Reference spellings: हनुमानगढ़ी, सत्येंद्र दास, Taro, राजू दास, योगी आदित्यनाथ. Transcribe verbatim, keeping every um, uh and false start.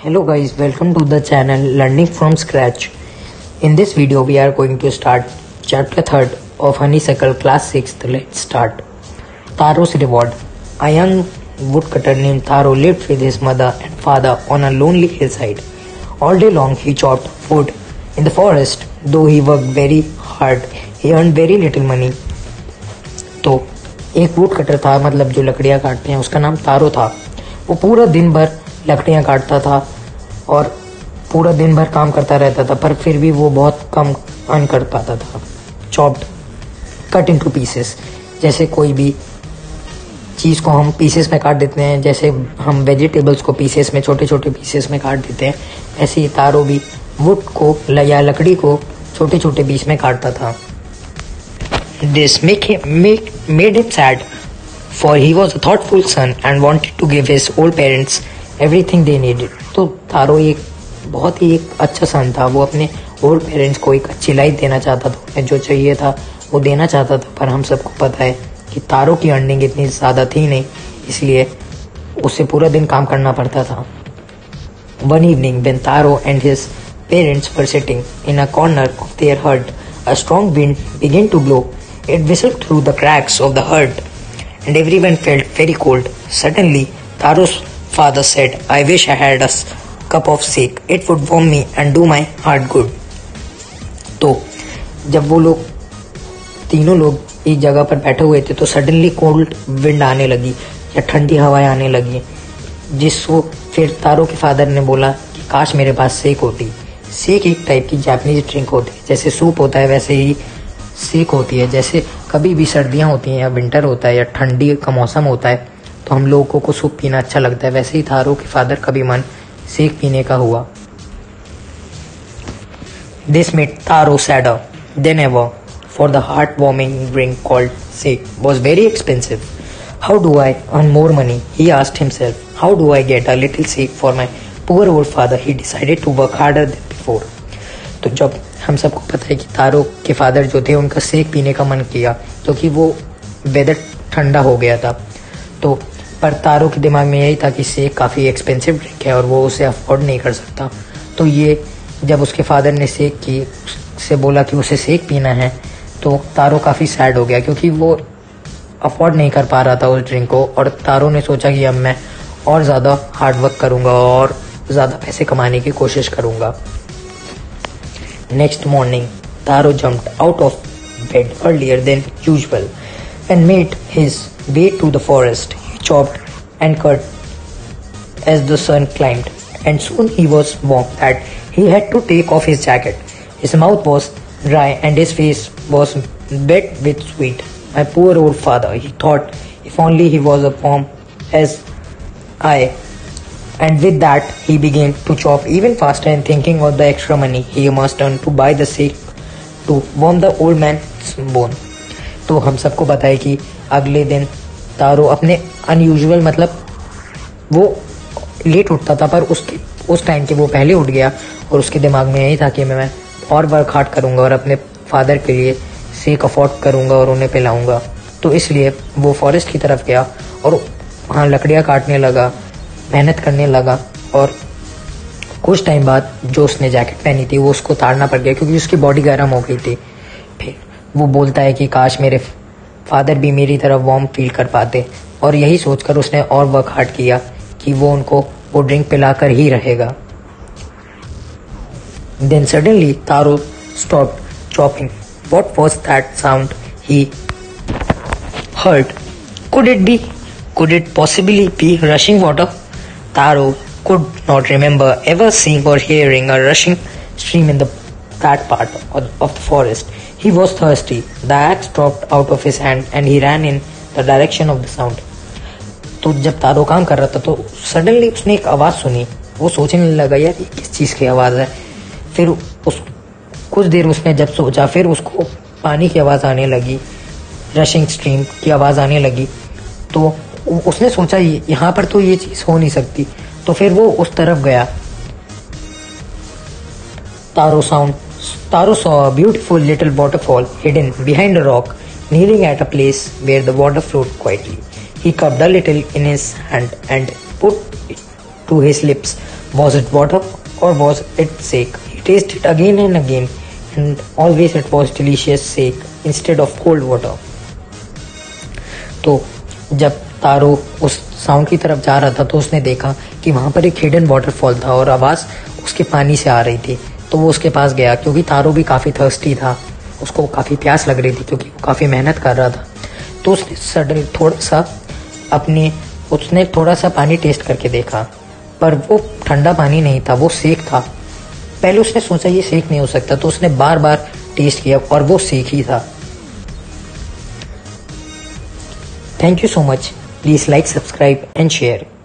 Hello guys, welcome to the channel Learning from Scratch. In this video we are going to start chapter third of Honeysuckle class sixth. Let's start. Taro's reward. A young woodcutter named Taro lived with his mother and father on a lonely hillside. All day long he chopped wood in the forest. Though he worked very hard, he earned very little money. तो एक woodcutter था, मतलब जो लकड़ियाँ काटते हैं, उसका नाम तारो था. वो पूरा दिन भर लकड़ियाँ काटता था और पूरा दिन भर काम करता रहता था, पर फिर भी वो बहुत कम अर्न कर पाता था. Chopped, cut into pieces. जैसे कोई भी चीज़ को हम पीसेस में काट देते हैं, जैसे हम वेजिटेबल्स को पीसेस में, छोटे छोटे पीसेस में काट देते हैं, ऐसे ही तारो भी वुड को या लकड़ी को छोटे छोटे पीस में काटता था. This make make made it sad, for he was a thoughtful son and wanted to give his old parents everything they needed. तो तारो एक बहुत ही एक अच्छा सन था. वो अपने ओल्ड पेरेंट्स को एक अच्छी लाइफ देना चाहता था, उन्हें जो चाहिए था वो देना चाहता था. पर हम सबको पता है कि तारो की अर्निंग इतनी ज़्यादा थी नहीं, इसलिए उसे पूरा दिन काम करना पड़ता था. One evening when Taro and his parents were sitting in a corner of their hut, a strong wind began to blow. It whistled through the cracks of the hut and everyone felt very cold. Suddenly Taro's father said, I wish I had a cup of sake. It would warm me and do my heart good. तो जब वो लोग तीनों लोग एक जगह पर बैठे हुए थे तो सडनली कोल्ड विंड आने लगी या ठंडी हवाएं आने लगी, जिसको फिर तारो के फादर ने बोला कि काश मेरे पास सेक होती. सेक एक टाइप की जापानीज ड्रिंक होती है, जैसे सूप होता है वैसे ही सेक होती है. जैसे कभी भी सर्दियाँ होती हैं या विंटर होता है या ठंडी का मौसम होता है तो हम लोगों को सूप पीना अच्छा लगता है, वैसे ही तारो के फादर का भी मन सेक पीने का हुआ. This made Taro sadder than ever, for the heart warming drink called sake was very expensive. How do I earn more money, he asked himself. How do I get a little sake for my poor old father. He decided to work harder than before. तो जब हम सबको पता है कि तारो के father जो थे उनका सेक पीने का मन किया क्योंकि तो वो वेदर ठंडा हो गया था, तो पर तारो के दिमाग में यही था कि सेक काफ़ी एक्सपेंसिव ड्रिंक है और वो उसे अफोर्ड नहीं कर सकता. तो ये जब उसके फादर ने सेक की से बोला कि उसे सेक पीना है तो तारो काफ़ी सैड हो गया क्योंकि वो अफोर्ड नहीं कर पा रहा था उस ड्रिंक को. और तारो ने सोचा कि अब मैं और ज़्यादा हार्डवर्क करूँगा और ज़्यादा पैसे कमाने की कोशिश करूँगा. Next morning Taro jumped out of bed earlier than usual and made his way to the forest. He chopped and cut as the sun climbed, and soon he was warm that he had to take off his jacket. His mouth was dry and his face was wet with sweat. My poor old father, he thought, if only he was as warm as I. And with that, he began to chop even faster and thinking of the extra money he must earn to buy the sick to warm the old man's bone. तो हम सबको बताए कि अगले दिन तारो अपने unusual, मतलब वो लेट उठता था पर उसके उस टाइम के वो पहले उठ गया और उसके दिमाग में यही था कि मैं और वर्क हार्ड करूँगा और अपने फादर के लिए सेक अफोर्ड करूँगा और उन्हें पिलाऊँगा. तो इसलिए वो फॉरेस्ट की तरफ गया और वहाँ लकड़ियाँ काटने लगा, मेहनत करने लगा. और कुछ टाइम बाद जो उसने जैकेट पहनी थी वो उसको उतारना पड़ गया क्योंकि उसकी बॉडी गर्म हो गई थी. फिर वो बोलता है कि काश मेरे फादर भी मेरी तरह वार्म फील कर पाते. और यही सोचकर उसने और वर्क हार्ड किया कि वो उनको वो ड्रिंक पिला कर ही रहेगा. Then suddenly Taro stopped chopping. What was that sound he heard? Could it be could it possibly be rushing water? Taro could not remember ever seeing or hearing a rushing stream in the that part of the forest. He was thirsty. The axe dropped out of his hand and he ran in the direction of the sound. तो जब तारो काम कर रहा था तो suddenly उसने एक आवाज़ सुनी. वो सोचने लगा यार ये किस चीज़ की आवाज़ है. फिर उस कुछ देर उसने जब सोचा फिर उसको पानी की आवाज़ आने लगी, रशिंग स्ट्रीम की आवाज़ आने लगी. तो उसने सोचा यहाँ पर तो ये चीज़ हो नहीं सकती, तो फिर वो उस तरफ गया. Taro sound Taro saw a beautiful little waterfall hidden behind a rock, kneeling at a place where the water flowed quietly. He cupped the little in his hand and put it to his lips. Was it water or was it sake? He tasted again and again, and always it was delicious sake instead of cold water. तो जब तारो उस sound की तरफ जा रहा था तो उसने देखा कि वहाँ पर एक हिडन वाटरफॉल था और आवाज़ उसके पानी से आ रही थी, तो वो उसके पास गया क्योंकि तारो भी काफ़ी थर्स्टी था, उसको काफ़ी प्यास लग रही थी क्योंकि वो काफ़ी मेहनत कर रहा था। तो उसने सडन थोड़ा सा अपने उसने थोड़ा सा पानी टेस्ट करके देखा, पर वो ठंडा पानी नहीं था, वो सेक था। पहले उसने सोचा ये सेक नहीं हो सकता, तो उसने बार बार टेस्ट किया और वो सेक ही था। Thank you so much. Please like, subscribe and share.